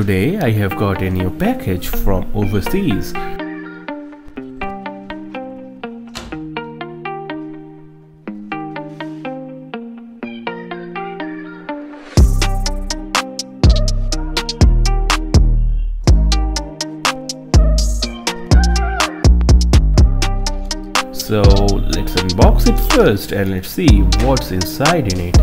Today I have got a new package from overseas. So let's unbox it first and let's see what's inside in it.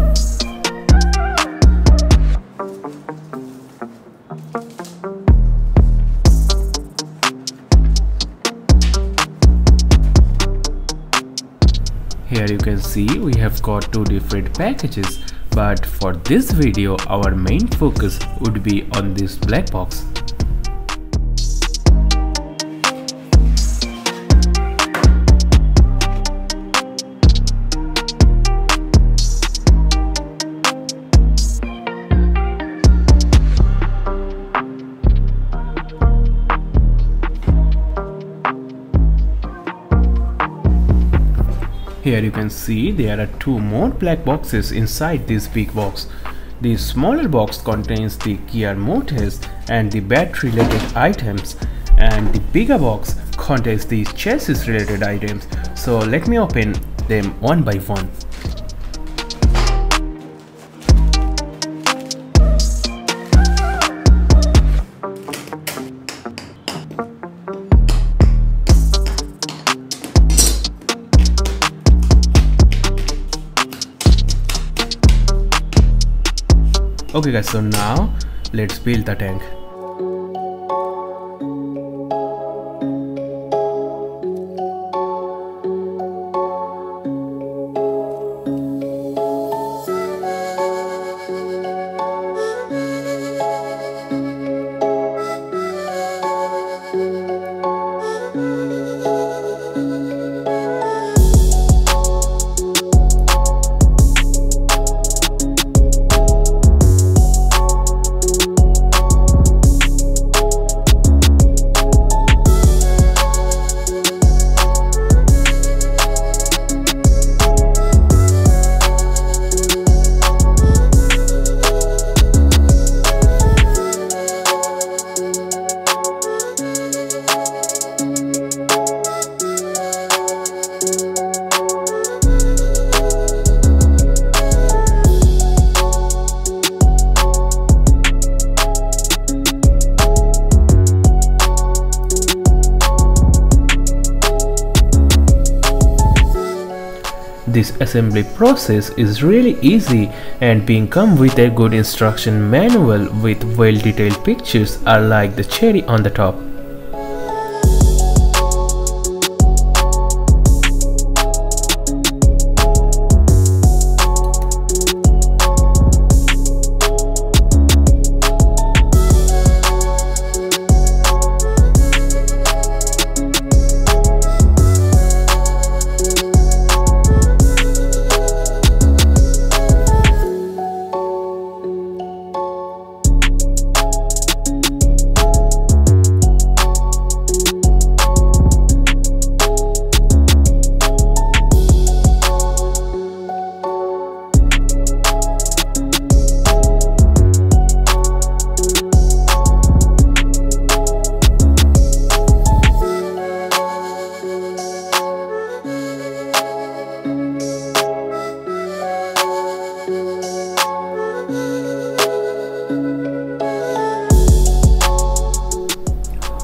Here you can see we have got two different packages, but for this video our main focus would be on this black box. Here you can see there are two more black boxes inside this big box. The smaller box contains the gear motors and the battery related items, and the bigger box contains the chassis related items. So let me open them one by one. Okay guys, so now let's build the tank. This assembly process is really easy, and being come with a good instruction manual with well detailed pictures are like the cherry on the top.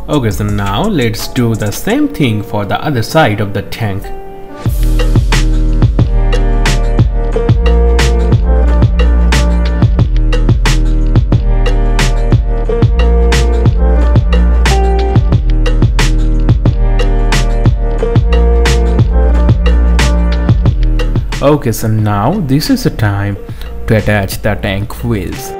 Okay, so now let's do the same thing for the other side of the tank. Okay, so now this is the time to attach the tank wheels.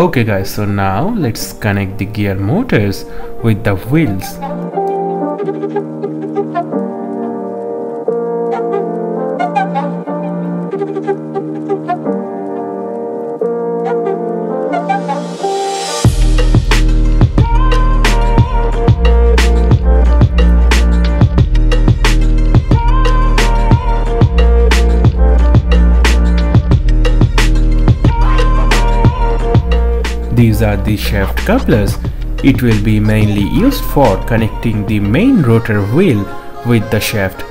Okay guys, so now let's connect the gear motors with the wheels. These are the shaft couplers. It will be mainly used for connecting the main rotor wheel with the shaft.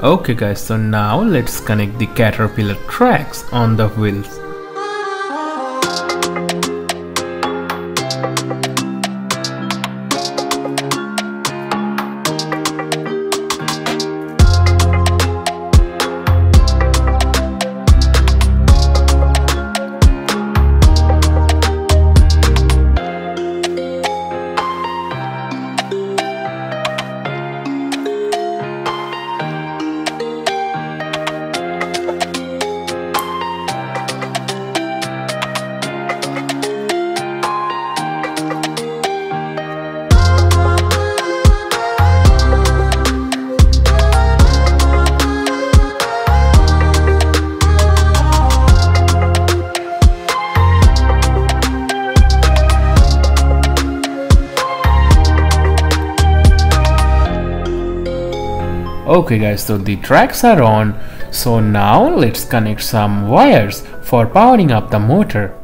Okay guys, so now let's connect the caterpillar tracks on the wheels. Okay guys, so the tracks are on, so now let's connect some wires for powering up the motor.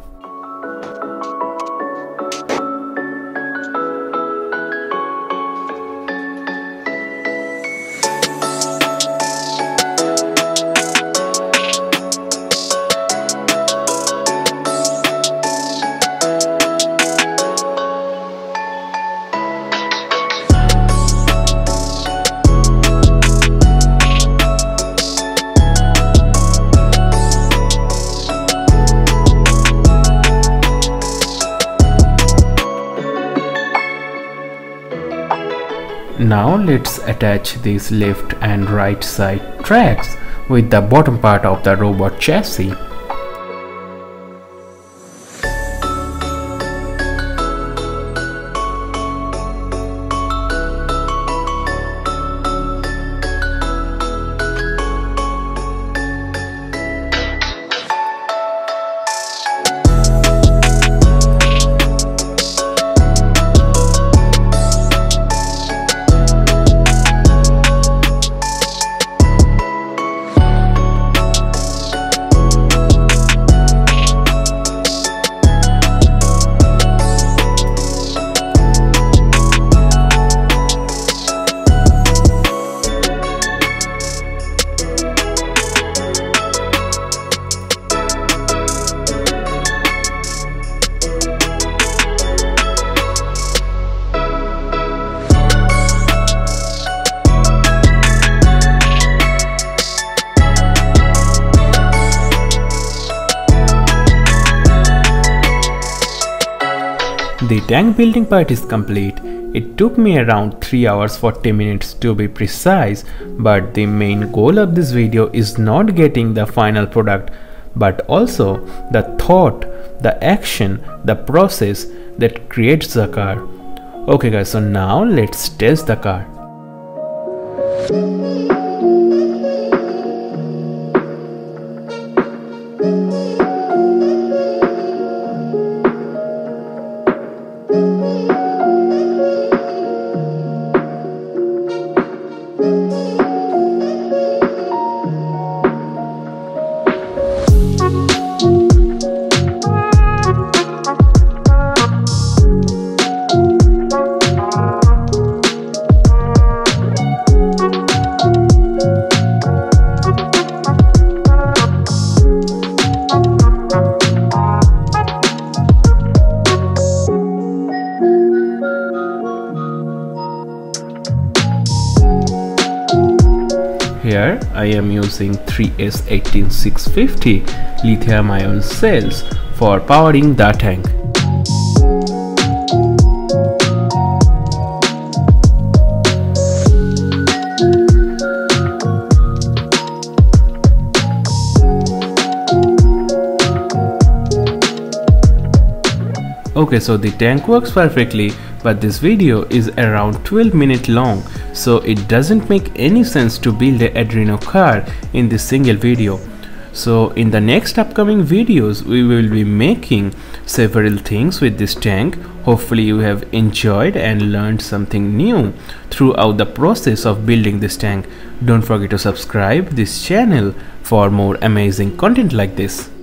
Now let's attach these left and right side tracks with the bottom part of the robot chassis. The tank building part is complete. It took me around 3 hours 40 minutes to be precise, but the main goal of this video is not getting the final product, but also the thought, the action, the process that creates the car. Okay guys, so now let's test the car. Here I am using 3S18650 lithium-ion cells for powering the tank. Okay, so the tank works perfectly, but this video is around 12 minutes long, so it doesn't make any sense to build an Arduino card in this single video. So in the next upcoming videos we will be making several things with this tank. Hopefully you have enjoyed and learned something new throughout the process of building this tank. Don't forget to subscribe this channel for more amazing content like this.